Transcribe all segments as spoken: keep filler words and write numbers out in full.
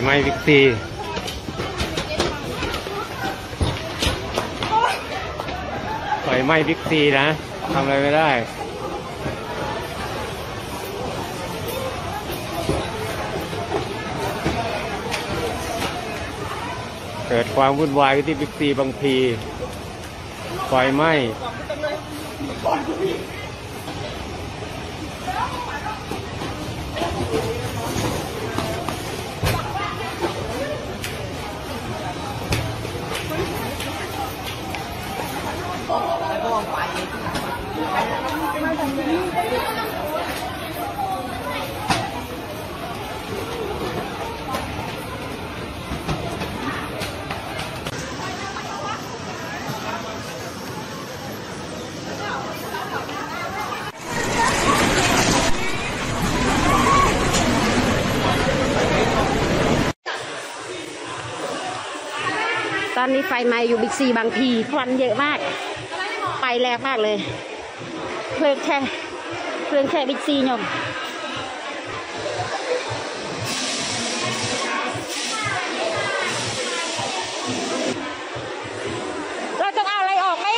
ไหม้วิกซีไฟไหม้วิกซีนะทำอะไรไม่ได้เกิดความวุ่นวายที่บิ๊กซีบางทีไฟไหม้ตอนนี้ไฟไหม้อยู่บิ๊กซีบางพีควันเยอะมากไปแรงมากเลยเพลิงแค่เพลิงแค่บิ๊กซีหน่อยเราจะเอาอะไรออกไหม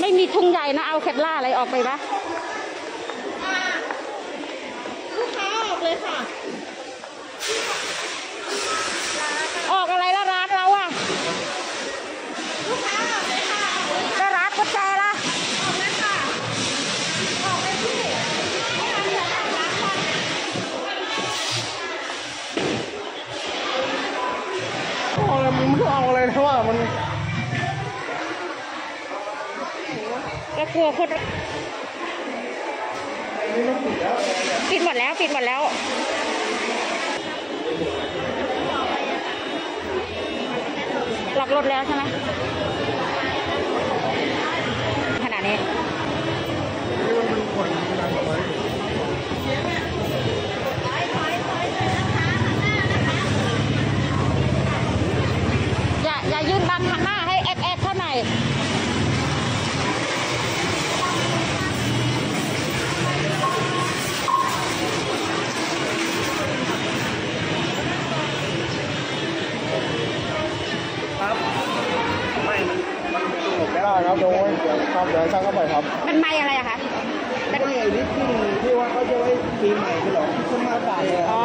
ไม่มีถุงใหญ่นะเอาแคปล่าอะไรออกไปปะลูกค้าออกเลยค่ะก็กลัวคนปิดหมดแล้วปิดหมดแล้วล็อกรถแล้วใช่ไหมขนาดนี้อย่ายืนบังข้างหน้าให้แอ๊กแอ๊กเข้าในครับไม่มันถูกไม่ได้ครับโดนครับเดี๋ยวช่างก็ไปครับเป็นไม้อะไรอะคะเป็นไม้ที่ที่ว่าเขาจะไว้ปีใหม่หรอขึ้นมาใส่อ๋อ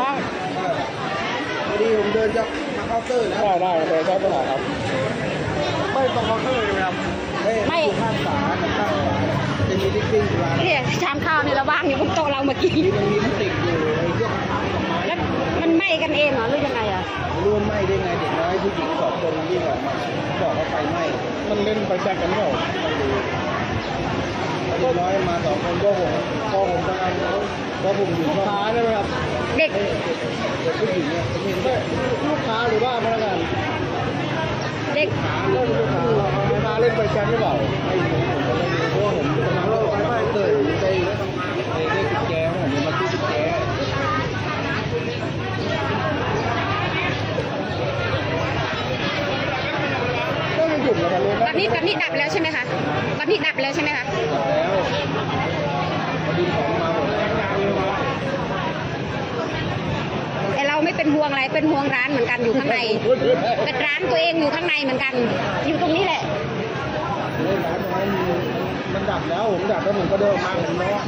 พอดีผมเดินจะมาเคาน์เตอร์นะได้ได้เดินเข้าตลาดครับไม่ต้องเคาน์เตอร์เลยครับไม่ข้างฝาข้างฝาจะมีลิปสติกอยู่เนี่ยชามข้าวในระว่างอยู่บนโต๊ะเราเมื่อกี้มันมีลิปสติกอยู่แล้วมันไหม้กันเองเหรอหรือยังไงอ่ะร่วมไหม้ได้ไงเด็กน้อยผู้หญิงสองคนที่แบบบอกว่าไฟไหม้มันเล่นไฟแจกกันเปล่าเด็กน้อยมาสองคนก็ผมก็ผมทำงานแล้วก็ผมอยู่ข้างได้ไหมครับเด็กผู้หญิงเนี่ยเห็นด้วยลูกค้าหรือว่าพนักงานเด็กเล่นลูกค้าลูกค้าเล่นไฟแช็กหรือเปล่าไม่ผมเพราะผมทำงานแล้วไฟเกิดใจได้ติดแก้วผมมาติดแก้วตอนนี้ตอนนี้ดับแล้วใช่ไหมคะตอนนี้ดับแล้วใช่ไหมคะแต่เราไม่เป็นห่วงอะไรเป็นห่วงร้านเหมือนกันอยู่ข้างในเป็นร้านตัวเองอยู่ข้างในเหมือนกันอยู่ตรงนี้แหละมันดับแล้วผมดับแล้วผมก็เดินมาผมร้อง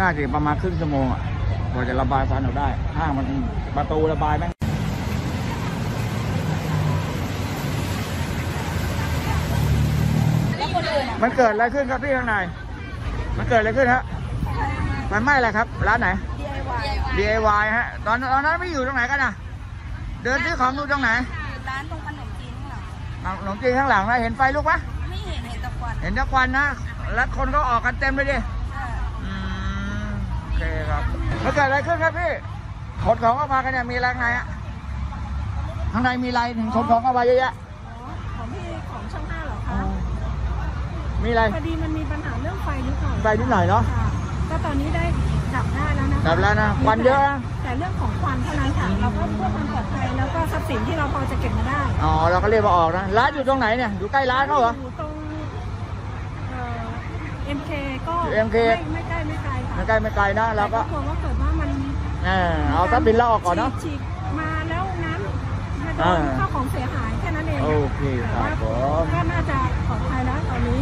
น่าจะประมาณครึ่งชั่วโมงอ่ะกว่าจะระบายฟันออกได้ห้างมันประตูระบายแม่งมันเกิดอะไรขึ้นครับพี่ข้างในมันเกิดอะไรขึ้นฮะมันไหม้อะไรครับร้านไหน ดี ไอ วาย ฮะตอนตอนนั้นไม่อยู่ตรงไหนกันนะเดินซื้อของดูตรงไหนร้านตรงขนมจีนข้างหลังขนมจีนข้างหลังนะเห็นไฟลุกปะไม่เห็นเห็นตะควันเห็นตะควันนะแล้วคนก็ออกกันเต็มเลยดิโอเคครับมันเกิดอะไรขึ้นครับพี่ขนของเข้ามากันเนี่ยมีอะไรข้างในอะข้างในมีอะไรถึงขนของเข้ามาเยอะแยะของพี่ของช่างหน้าเหรอคะมีอะไรพอดีมันมีปัญหาเรื่องไฟนิดหน่อยไฟนิดหน่อยเนาะก็ตอนนี้ได้ดับได้แล้วนะดับแล้วนะควันเยอะแต่เรื่องของควันเท่านั้นค่ะเราก็เพื่อความปลอดภัยแล้วก็ทรัพย์สินที่เราพอจะเก็บมาได้อ๋อเราก็เรียกมาออกนะร้านอยู่ตรงไหนเนี่ยอยู่ใกล้ร้านเขาเหรออยู่ตรงเอ่อ เอ็ม เค ก็ไม่ใกล้ไม่ไกลค่ะไม่ใกล้ไม่ไกลนะเราก็กลัวว่าเกิดว่ามันเออเอาทรัพย์สินเราออกก่อนเนาะฉีกมาแล้วน้ำข้าวของเสียหายแค่นั้นเองโอเคครับก็น่าจะปลอดภัยแล้วตอนนี้